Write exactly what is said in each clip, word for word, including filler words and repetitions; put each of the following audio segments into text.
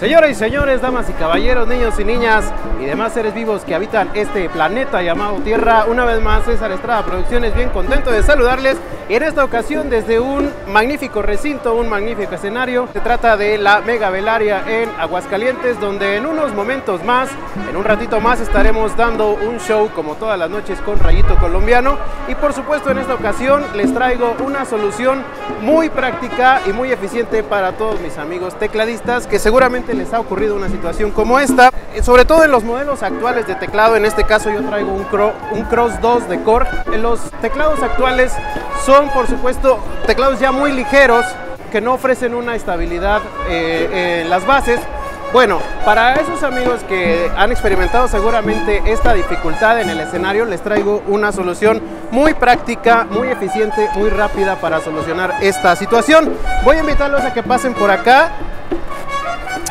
Señoras y señores, damas y caballeros, niños y niñas y demás seres vivos que habitan este planeta llamado Tierra, una vez más César Estrada Producciones, bien contento de saludarles en esta ocasión desde un magnífico recinto, un magnífico escenario. Se trata de la Mega Velaria en Aguascalientes, donde en unos momentos más, en un ratito más, estaremos dando un show como todas las noches con Rayito Colombiano. Y por supuesto en esta ocasión les traigo una solución muy práctica y muy eficiente para todos mis amigos tecladistas que seguramente les ha ocurrido una situación como esta, sobre todo en los modelos actuales de teclado. En este caso yo traigo un, Kross, un Kross dos de Korg. Los teclados actuales son, por supuesto, teclados ya muy ligeros que no ofrecen una estabilidad eh, en las bases. Bueno, para esos amigos que han experimentado seguramente esta dificultad en el escenario, les traigo una solución muy práctica, muy eficiente, muy rápida para solucionar esta situación. Voy a invitarlos a que pasen por acá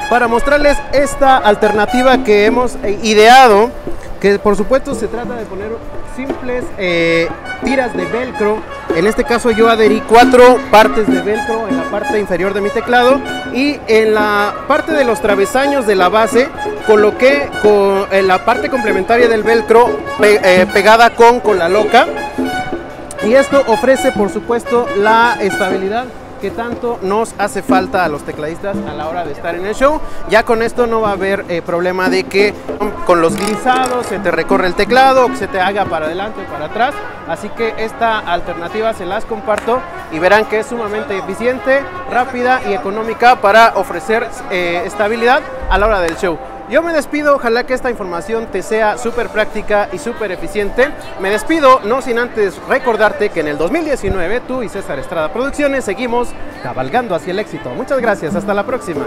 para mostrarles esta alternativa que hemos ideado, que por supuesto se trata de poner simples eh, tiras de velcro. En este caso yo adherí cuatro partes de velcro en la parte inferior de mi teclado, y en la parte de los travesaños de la base coloqué con, en la parte complementaria del velcro pe, eh, pegada con cola loca, y esto ofrece por supuesto la estabilidad que tanto nos hace falta a los tecladistas a la hora de estar en el show. Ya con esto no va a haber eh, problema de que con los glisados se te recorre el teclado o que se te haga para adelante o para atrás. Así que esta alternativa se las comparto y verán que es sumamente eficiente, rápida y económica para ofrecer eh, estabilidad a la hora del show. Yo me despido, ojalá que esta información te sea súper práctica y súper eficiente. Me despido, no sin antes recordarte que en el dos mil diecinueve tú y César Estrada Producciones seguimos cabalgando hacia el éxito. Muchas gracias, hasta la próxima.